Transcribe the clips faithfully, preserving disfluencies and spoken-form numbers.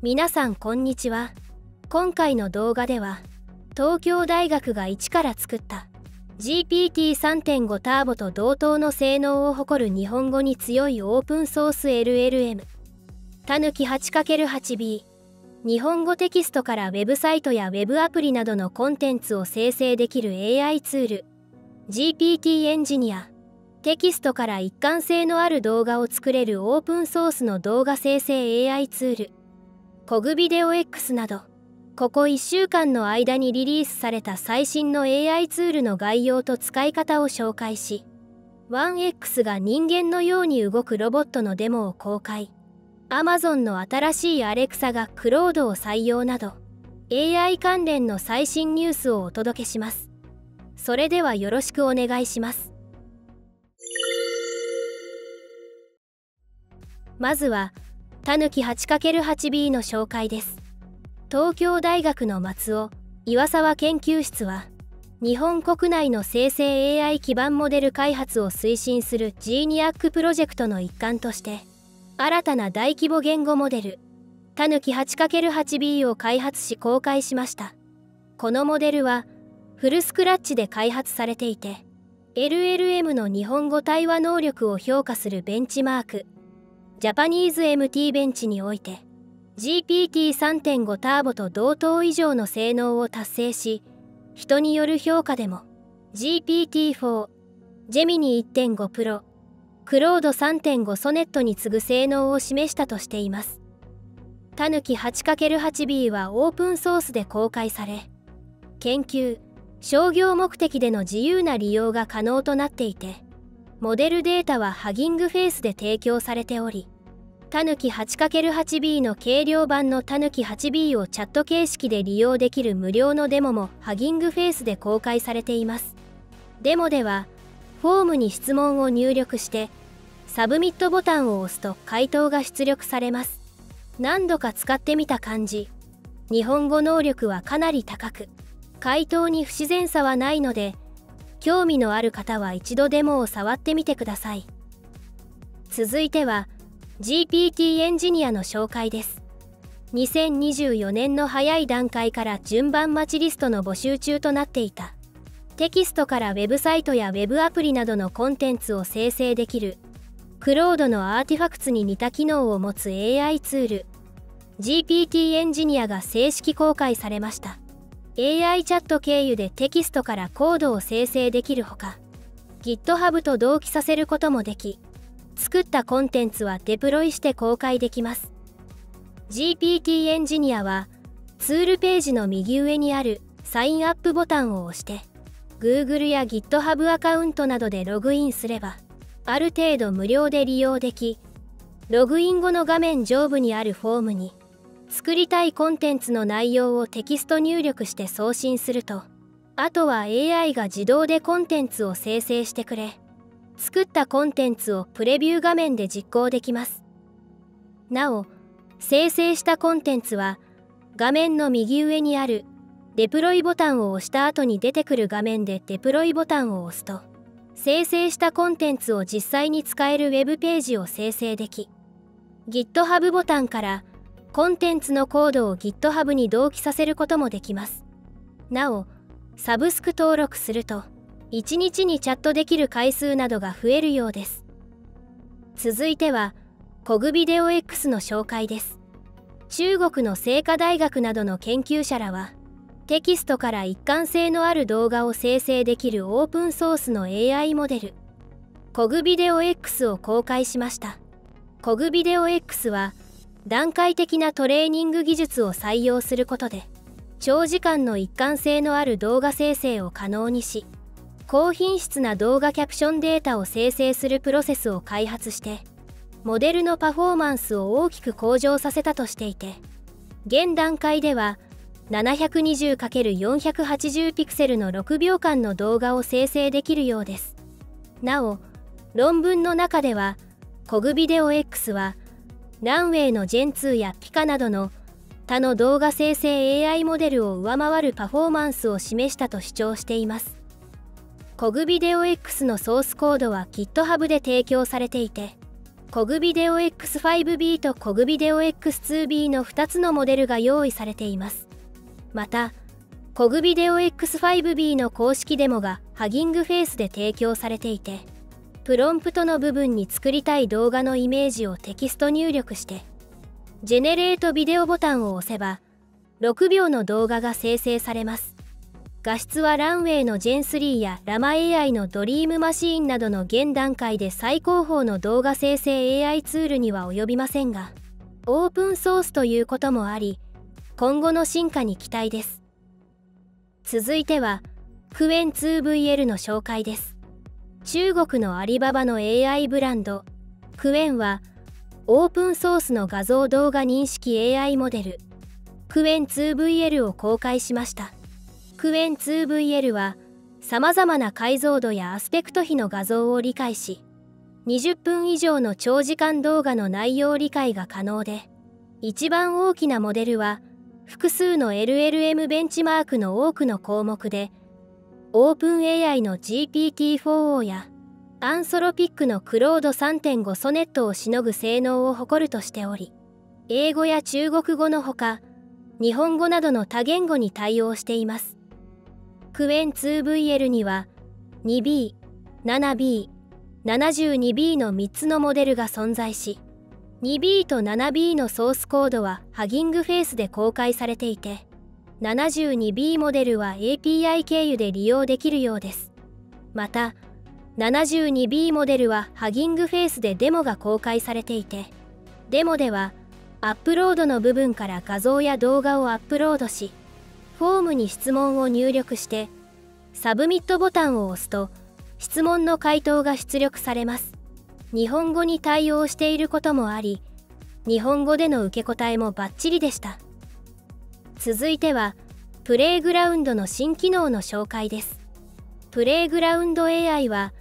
皆さんこんにちは。今回の動画では東京大学が一から作った ジーピーティーさんてんご ターボと同等の性能を誇る日本語に強いオープンソース エルエルエム たぬき はちかけるはちビー 日本語テキストからウェブサイトやウェブアプリなどのコンテンツを生成できる エーアイ ツール ジーピーティー エンジニアテキストから一貫性のある動画を作れるオープンソースの動画生成 エーアイ ツール コグビデオエックス などここいっしゅうかんの間にリリースされた最新の エーアイ ツールの概要と使い方を紹介し ワンエックス が人間のように動くロボットのデモを公開 Amazon の新しいアレクサがクロードを採用など エーアイ 関連の最新ニュースをお届けします。それではよろしくお願いします。まずはたぬき はちかけるはちビー の紹介です。東京大学の松尾・岩沢研究室は日本国内の生成 エーアイ 基盤モデル開発を推進する ジーニアック プロジェクトの一環として新たな大規模言語モデルたぬき はちかけるはちビー を開発し公開しました。このモデルはフルスクラッチで開発されていて エルエルエム の日本語対話能力を評価するベンチマークジャパニーズ エムティー ベンチにおいて ジーピーティーさんてんご ターボと同等以上の性能を達成し、人による評価でも ジーピーティーフォー、ジェミニ いってんご プロ、クロード さんてんご ソネットに次ぐ性能を示したとしています。たぬき はちかけるはちビー はオープンソースで公開され、研究、商業目的での自由な利用が可能となっていて、モデルデータはハギングフェイスで提供されており、たぬき はちかけるはちビー の軽量版のたぬき はちビー をチャット形式で利用できる無料のデモもハギングフェイスで公開されています。デモでは、フォームに質問を入力して、サブミットボタンを押すと回答が出力されます。何度か使ってみた感じ、日本語能力はかなり高く、回答に不自然さはないので、興味のある方は一度デモを触ってみてください。続いては ジーピーティー エンジニアの紹介です。にせんにじゅうよねんの早い段階から順番待ちリストの募集中となっていたテキストからウェブサイトやウェブアプリなどのコンテンツを生成できるクロードのアーティファクツに似た機能を持つ エーアイ ツール ジーピーティー エンジニアが正式公開されました。エーアイ チャット経由でテキストからコードを生成できるほか GitHub と同期させることもでき、作ったコンテンツはデプロイして公開できます。 ジーピーティー エンジニアはツールページの右上にあるサインアップボタンを押して Google や GitHub アカウントなどでログインすればある程度無料で利用でき、ログイン後の画面上部にあるフォームに作りたいコンテンツの内容をテキスト入力して送信すると、あとは エーアイ が自動でコンテンツを生成してくれ、作ったコンテンツをプレビュー画面で実行できます。なお、生成したコンテンツは画面の右上にあるデプロイボタンを押した後に出てくる画面でデプロイボタンを押すと、生成したコンテンツを実際に使えるウェブページを生成でき、GitHub ボタンからコンテンツのコードを GitHub に同期させることもできます。なお、サブスク登録すると、いちにちにチャットできる回数などが増えるようです。続いては、コグビデオエックス の紹介です。中国の清華大学などの研究者らは、テキストから一貫性のある動画を生成できるオープンソースの エーアイ モデル、コグビデオエックス を公開しました。コグビデオエックス は、段階的なトレーニング技術を採用することで長時間の一貫性のある動画生成を可能にし、高品質な動画キャプションデータを生成するプロセスを開発してモデルのパフォーマンスを大きく向上させたとしていて、現段階では ななひゃくにじゅうかけるよんひゃくはちじゅう ピクセルのろくびょうかんの動画を生成できるようです。なお、論文の中ではコグビデオエックス はランウェイの ジェンツー や Pika などの他の動画生成 エーアイ モデルを上回るパフォーマンスを示したと主張しています。コグビデオエックス のソースコードは GitHub で提供されていて、CogVideoX ファイブビー と CogVideoX ツービー のふたつのモデルが用意されています。また、CogVideoX ファイブビー の公式デモがハギングフェイスで提供されていて、プロンプトの部分に作りたい動画のイメージをテキスト入力して、ジェネレートビデオボタンを押せば、ろくびょうの動画が生成されます。画質はランウェイの ジェンスリー やラマ エーアイ のドリームマシーンなどの現段階で最高峰の動画生成 エーアイ ツールには及びませんが、オープンソースということもあり、今後の進化に期待です。続いては、キュエンツーブイエル の紹介です。中国のアリババの エーアイ ブランド、Qwen は、オープンソースの画像動画認識 エーアイ モデル、キュエンツーブイエル を公開しました。キュエンツーブイエル はさまざまな解像度やアスペクト比の画像を理解し、にじゅっぷん以上の長時間動画の内容理解が可能で、一番大きなモデルは複数の エルエルエム ベンチマークの多くの項目で、オープン エーアイ の ジーピーティーフォーオー やアンソロピックのクロード さんてんご ソネットをしのぐ性能を誇るとしており、英語や中国語のほか日本語などの多言語に対応しています。キュエンツーブイエル には ツービー、セブンビー、セブンツービー のみっつのモデルが存在し、ツービー と セブンビー のソースコードはハギングフェイスで公開されていて、セブンツービー モデルは エーピーアイ 経由で利用できるようです。また、セブンツービー モデルはハギングフェイスでデモが公開されていて、デモではアップロードの部分から画像や動画をアップロードし、フォームに質問を入力して、サブミットボタンを押すと、質問の回答が出力されます。日本語に対応していることもあり、日本語での受け答えもバッチリでした。続いては、プレイグラウンドの新機能の紹介です。プレイグラウンド エーアイ は、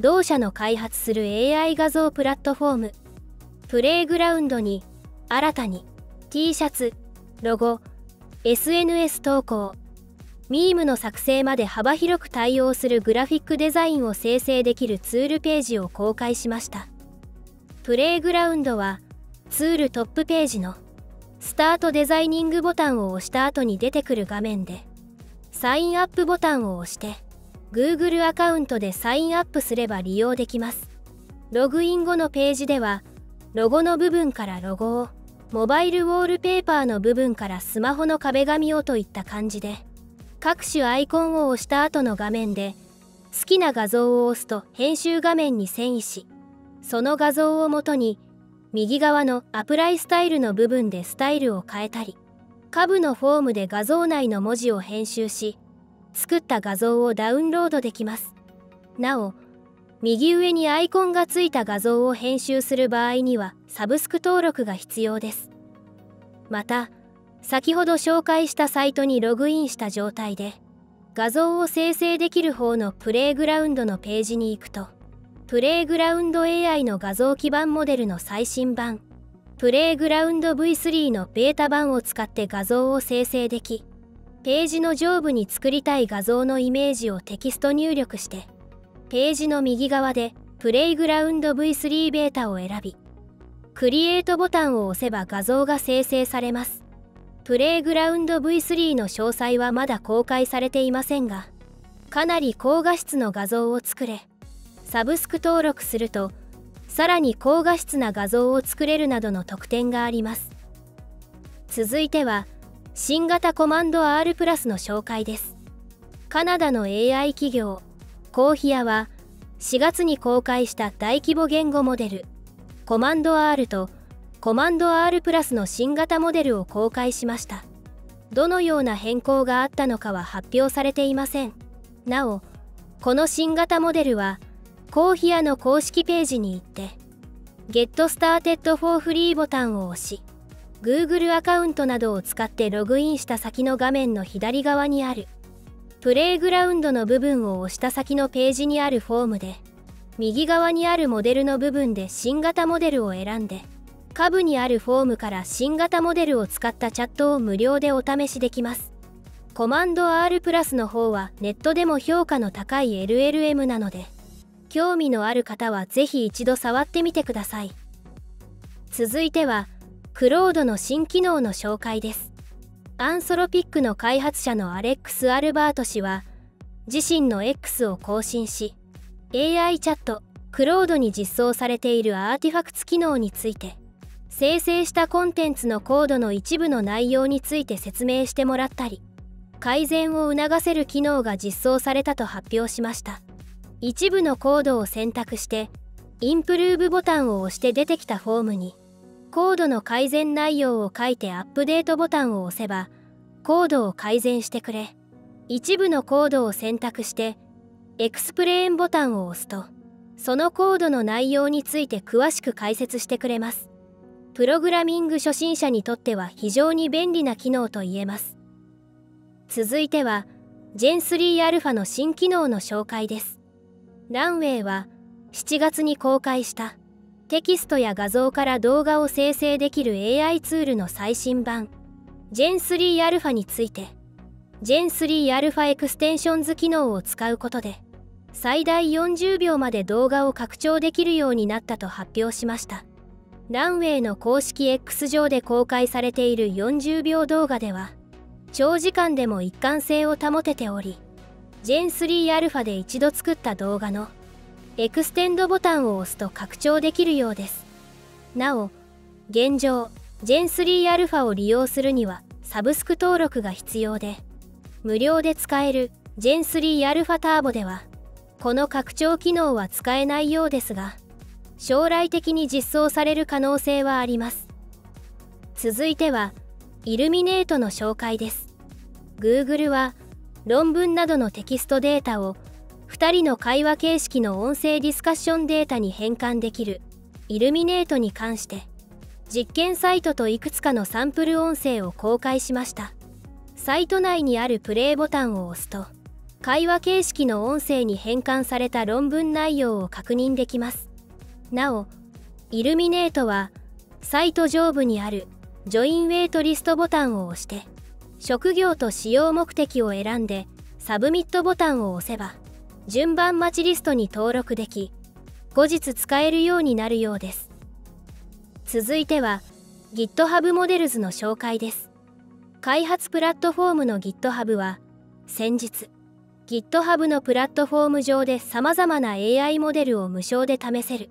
同社の開発する エーアイ 画像プラットフォーム、プレイグラウンドに、新たに T シャツ、ロゴ、エスエヌエス 投稿、ミームの作成まで幅広く対応するグラフィックデザインを生成できるツールページを公開しました。プレイグラウンドはツールトップページのスタートデザイニングボタンを押した後に出てくる画面で、サインアップボタンを押して Google アカウントでサインアップすれば利用できます。ログイン後のページでは、ロゴの部分からロゴを、モバイルウォールペーパーの部分からスマホの壁紙をといった感じで、各種アイコンを押した後の画面で好きな画像を押すと編集画面に遷移し、その画像をもとに右側のアプライスタイルの部分でスタイルを変えたり、下部のフォームで画像内の文字を編集し、作った画像をダウンロードできます。なお、右上にアイコンがついた画像を編集する場合にはサブスク登録が必要です。また、先ほど紹介したサイトにログインした状態で、画像を生成できる方のプレイグラウンドのページに行くと、プレイグラウンド エーアイ の画像基盤モデルの最新版、プレイグラウンド ブイスリー のベータ版を使って画像を生成でき、ページの上部に作りたい画像のイメージをテキスト入力して、ページの右側でプレイグラウンド ブイスリー ベータを選び、クリエイトボタンを押せば画像が生成されます。プレイグラウンド ブイスリー の詳細はまだ公開されていませんが、かなり高画質の画像を作れ、サブスク登録すると、さらに高画質な画像を作れるなどの特典があります。続いては、新型コマンド アールプラス の紹介です。カナダの エーアイ 企業、コーヒアはしがつに公開した大規模言語モデルコマンド アール とコマンド アールプラス の新型モデルを公開しました。どのような変更があったのかは発表されていません。なお、この新型モデルはコーヒアの公式ページに行って「Get Started for Free」ボタンを押し、 Google アカウントなどを使ってログインした先の画面の左側にあるプレイグラウンドの部分を押した先のページにあるフォームで、右側にあるモデルの部分で新型モデルを選んで、下部にあるフォームから新型モデルを使ったチャットを無料でお試しできます。コマンド アールプラス の方はネットでも評価の高い エルエルエム なので、興味のある方はぜひ一度触ってみてください。続いてはクロードの新機能の紹介です。アンソロピックの開発者のアレックス・アルバート氏は自身の エックス を更新し エーアイ チャットクロードに実装されているアーティファクツ機能について、生成したコンテンツのコードの一部の内容について説明してもらったり改善を促せる機能が実装されたと発表しました。一部のコードを選択してインプルーブボタンを押して出てきたフォームにコードの改善内容を書いてアップデートボタンを押せばコードを改善してくれ、一部のコードを選択してエクスプレーンボタンを押すとそのコードの内容について詳しく解説してくれます。プログラミング初心者にとっては非常に便利な機能と言えます。続いては ジェンスリーアルファ の新機能の紹介です。ランウェイはしちがつに公開したテキストや画像から動画を生成できる エーアイ ツールの最新版 ジェンスリーアルファ について ジェンスリーアルファ エクステンションズ機能を使うことで最大よんじゅうびょうまで動画を拡張できるようになったと発表しました。ランウェイの公式 エックス 上で公開されているよんじゅうびょう動画では長時間でも一貫性を保てており ジェンスリーアルファ で一度作った動画のエクステンドボタンを押すと拡張できるようです。なお現状 ジェンスリーアルファ を利用するにはサブスク登録が必要で、無料で使える ジェンスリーアルファターボではこの拡張機能は使えないようですが将来的に実装される可能性はあります。続いてはイルミネートの紹介です。 Google は論文などのテキストデータをふたりの会話形式の音声ディスカッションデータに変換できるイルミネートに関して実験サイトといくつかのサンプル音声を公開しました。サイト内にあるプレイボタンを押すと会話形式の音声に変換された論文内容を確認できます。なおイルミネートはサイト上部にあるジョインウェイトリストボタンを押して職業と使用目的を選んでサブミットボタンを押せば順番待ちリストに登録でき後日使えるようになるようです。続いては GitHub Models の紹介です。開発プラットフォームの GitHub は先日 GitHub のプラットフォーム上でさまざまな エーアイ モデルを無償で試せる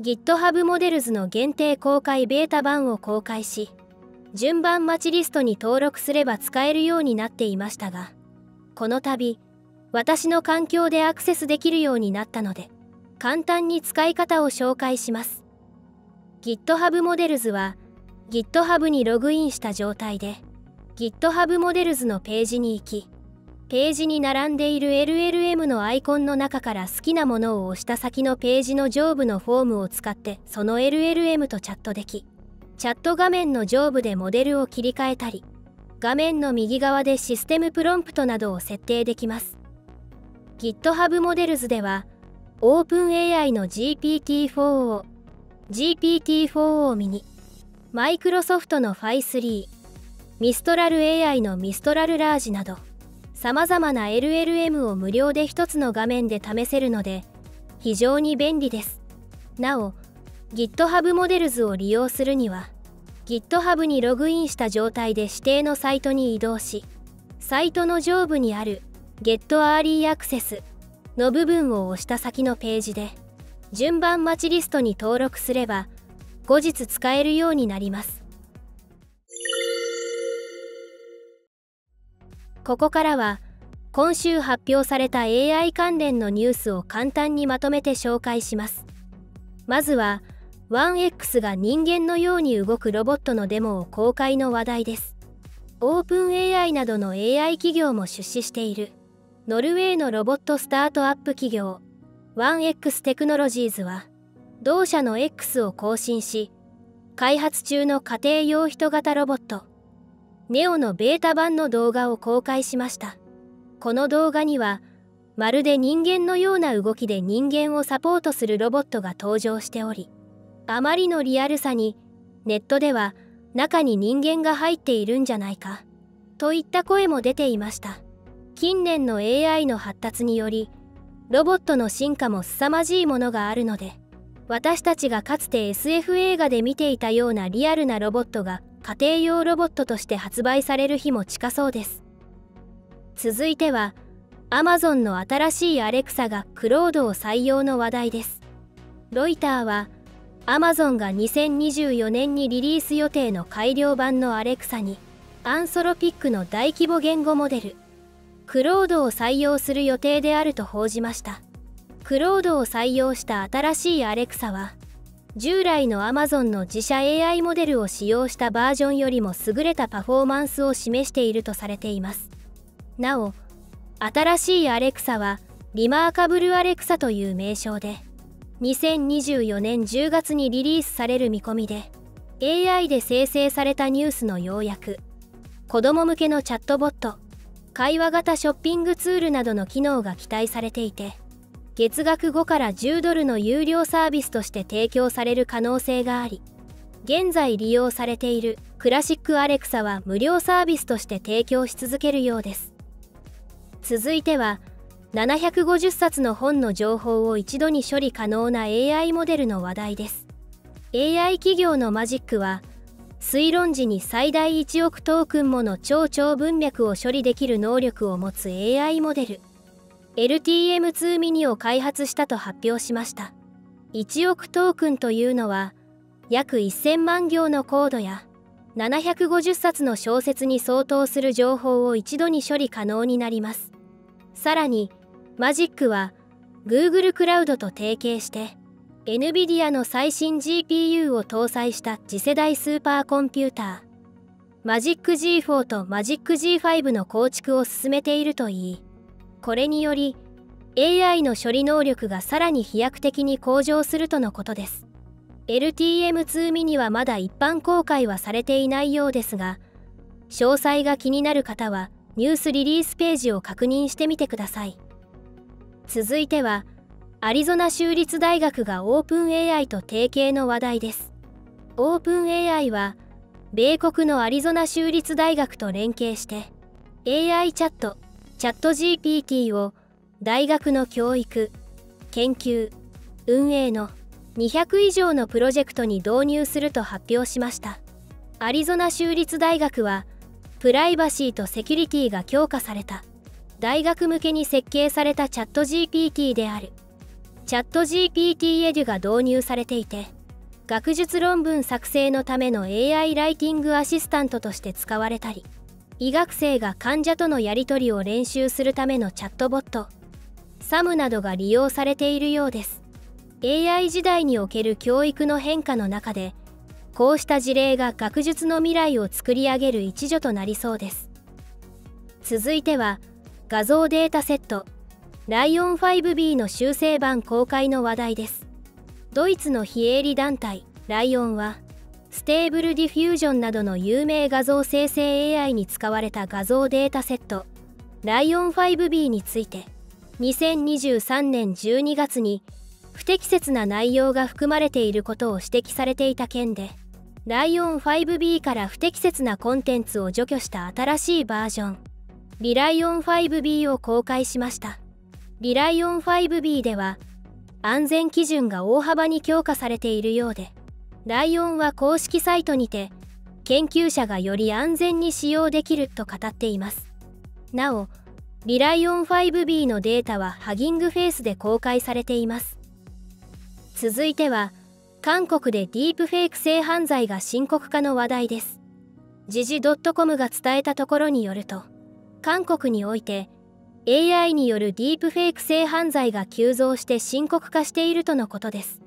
GitHub Models の限定公開ベータ版を公開し順番待ちリストに登録すれば使えるようになっていましたが、この度私の環境でアクセスできるようになったので簡単に使い方を紹介します。 GitHub Models は GitHub にログインした状態で GitHub Models のページに行きページに並んでいる エルエルエム のアイコンの中から好きなものを押した先のページの上部のフォームを使ってその エルエルエム とチャットでき、チャット画面の上部でモデルを切り替えたり画面の右側でシステムプロンプトなどを設定できます。GitHub Models では OpenAI の ジーピーティーフォー を ジーピーティーフォー をミニ、マイクロソフトの ファイスリー、Mistral エーアイ の Mistral Large などさまざまな エルエルエム を無料でひとつの画面で試せるので非常に便利です。なお GitHub Models を利用するには GitHub にログインした状態で指定のサイトに移動しサイトの上部にあるGet Early Access の部分を押した先のページで順番待ちリストに登録すれば後日使えるようになります。ここからは今週発表された エーアイ 関連のニュースを簡単にまとめて紹介します。まずは ワンエックス が人間のように動くロボットのデモを公開の話題です。オープン エーアイ などの エーアイ 企業も出資しているノルウェーのロボットスタートアップ企業 ワンエックス テクノロジーズは同社の エックス を更新し開発中の家庭用人型ロボット ネオ のベータ版の動画を公開しました。この動画にはまるで人間のような動きで人間をサポートするロボットが登場しており、あまりのリアルさにネットでは中に人間が入っているんじゃないかといった声も出ていました。近年の エーアイ の発達によりロボットの進化も凄まじいものがあるので私たちがかつて エスエフ 映画で見ていたようなリアルなロボットが家庭用ロボットとして発売される日も近そうです。続いては Amazon の新しいアレクサがクロードを採用の話題です。ロイターは Amazon がにせんにじゅうよねんにリリース予定の改良版のアレクサにアンソロピックの大規模言語モデルクロードを採用する予定であると報じました。クロードを採用した新しいアレクサは従来の Amazon の自社 エーアイ モデルを使用したバージョンよりも優れたパフォーマンスを示しているとされています。なお新しいアレクサはリマーカブルアレクサという名称でにせんにじゅうよねんじゅうがつにリリースされる見込みで エーアイ で生成されたニュースの要約子ども向けのチャットボット会話型ショッピングツールなどの機能が期待されていて月額ごからじゅうドルの有料サービスとして提供される可能性があり現在利用されているクラシックアレクサは無料サービスとして提供し続けるようです。続いてはななひゃくごじゅっさつの本の情報を一度に処理可能な エーアイ モデルの話題です。 エーアイ 企業のマジックは推論時に最大いちおくトークンもの超長文脈を処理できる能力を持つ エーアイ モデル エルティーエムツー ミニを開発したと発表しました。いちおくトークンというのは約せんまんぎょうのコードやななひゃくごじゅっさつの小説に相当する情報を一度に処理可能になります。さらにマジックは Google クラウドと提携してエヌビディア の最新 ジーピーユー を搭載した次世代スーパーコンピューターMagic ジーフォー と Magic ジーファイブ の構築を進めているといい、これにより エーアイ の処理能力がさらに飛躍的に向上するとのことです。 エルティーエムツー ミニはまだ一般公開はされていないようですが、詳細が気になる方はニュースリリースページを確認してみてください。続いてはアリゾナ州立大学がオープン エーアイ と提携の話題です。オープン エーアイ は米国のアリゾナ州立大学と連携して エーアイ チャットチャット ジーピーティー を大学の教育研究運営のにひゃくいじょうのプロジェクトに導入すると発表しました。アリゾナ州立大学はプライバシーとセキュリティが強化された大学向けに設計されたチャット ジーピーティー であるチャット ジーピーティー エデュが導入されていて学術論文作成のための エーアイ ライティングアシスタントとして使われたり医学生が患者とのやり取りを練習するためのチャットボット サム などが利用されているようです。 エーアイ 時代における教育の変化の中でこうした事例が学術の未来を作り上げる一助となりそうです。続いては画像データセットライオン ファイブビー の修正版公開の話題です。ドイツの非営利団体ライオンはステーブルディフュージョンなどの有名画像生成 エーアイ に使われた画像データセットライオン ファイブビー についてにせんにじゅうさんねんじゅうにがつに不適切な内容が含まれていることを指摘されていた件でライオン ファイブビー から不適切なコンテンツを除去した新しいバージョンリライオン ファイブビー を公開しました。リライオン ファイブビー では安全基準が大幅に強化されているようでライオンは公式サイトにて研究者がより安全に使用できると語っています。なおリライオン ファイブビー のデータはハギングフェイスで公開されています。続いては韓国でディープフェイク性犯罪が深刻化の話題です。時事 .com が伝えたところによると韓国においてエーアイ によるディープフェイク性犯罪が急増して深刻化しているとのことです。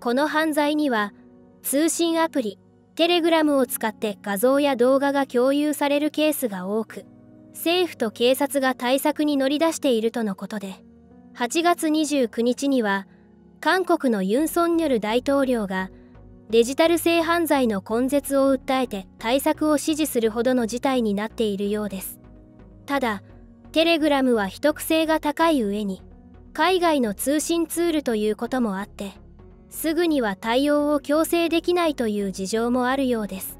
この犯罪には通信アプリテレグラムを使って画像や動画が共有されるケースが多く、政府と警察が対策に乗り出しているとのことで、はちがつにじゅうくにちには韓国のユン・ソンニョル大統領がデジタル性犯罪の根絶を訴えて対策を支持するほどの事態になっているようです。ただテレグラムは秘匿性が高い上に海外の通信ツールということもあってすぐには対応を強制できないという事情もあるようです。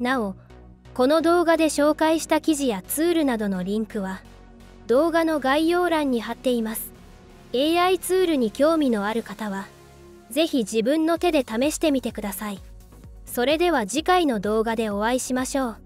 なおこの動画で紹介した記事やツールなどのリンクは動画の概要欄に貼っています。 エーアイ ツールに興味のある方はぜひ自分の手で試してみてください。それでは次回の動画でお会いしましょう。